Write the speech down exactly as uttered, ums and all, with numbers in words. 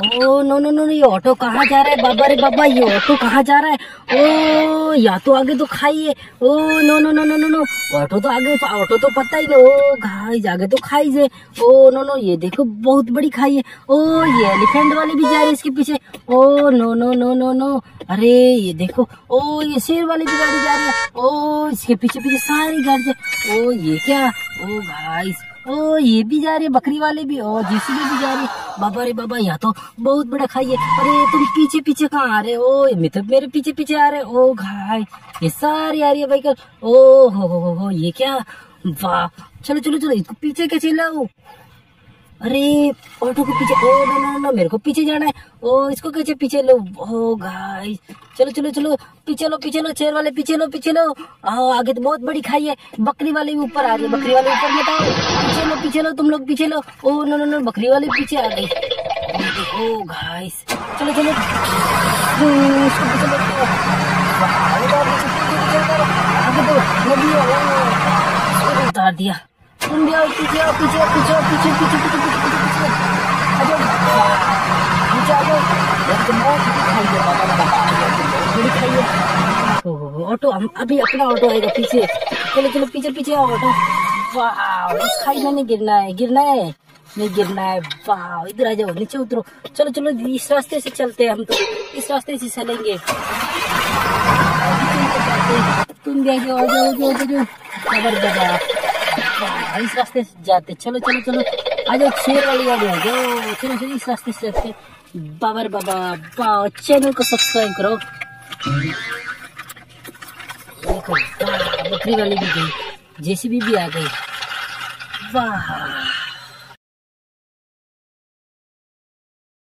ओ no no no, ये auto कहाँ जा रहा है बाबा रे बाबा, ये ऑटो कहाँ जा रहा है। ओ या तो आगे तो खाइए। Oh no no no no no no, auto तो आगे, ऑटो तो पता ही नहीं। ओ घाई आगे तो खाइए। ओ नो नो, ये देखो बहुत बड़ी खाई है। ओ ये एलिफेंट वाले भी जा रहे इसके पीछे। Oh no no no no no, अरे ये देखो, ओ ये शेर वाली भी गाड़ी जा रही है। ओ इसके पीछे पीछे सारी गाड़ी। ओ ये क्या, ओ भाई, ओ ये भी जा रही है, बकरी वाले भी, और जेसीबी भी जा रही है। बाबा रे बाबा, यहाँ तो बहुत बड़ा खाई है। अरे तुम पीछे पीछे कहाँ आ रहे हो, मतलब मेरे पीछे पीछे आ रहे। ओ घाई ये सारी आ रही है भाई कल। ओ हो हो हो, ये क्या, वाह, चलो चलो चलो, इसको पीछे क्या चिल्लाओ। अरे ऑटो को पीछे, ओ नो नो नो, मेरे को पीछे जाना है। ओ इसको कैसे पीछे लो। ओ गाइस, चलो चलो चलो, पीछे लो पीछे लो, शेर वाले पीछे लो पीछे लो। आओ आगे तो बहुत बड़ी खाई है, बकरी वाले ऊपर आ रही है, बकरी वाले ऊपर मत आओ, पीछे लो पीछे लो, तुम लोग पीछे लो। ओ नो नो नो, बकरी वाले पीछे आ गई। ओ गाइस, चलो चलो उतार दिया। तुम भी आओ, पीछे आओ, पीछे आओ, पीछे आओ, पीछे पीछे पीछे पीछे पीछे आ जाओ, पीछे आ जाओ। एकदम ऑटो, हम अभी अपना ऑटो आएगा पीछे। चलो चलो पीछे पीछे आओ ऑटो। वाह, खाई में नहीं गिरना है, गिरना है नहीं, गिरना है। वाह, इधर आ जाओ, नीचे उतरो। चलो चलो, इस रास्ते से चलते हैं हम, तो इस रास्ते से चलेंगे। तुम भी आ जाओ, आ जाओ, जबरदस्त। इस रास्ते से जाते, चलो चलो चलो, आ जाओ, शेर वाली गाड़ी आ जाओ। चलो चलो, इस रास्ते से जाते। बाबर बाबा बाओ, चैनल को सब्सक्राइब करो। बकरी वाली भी गई, जेसीबी भी आ गई। वाह।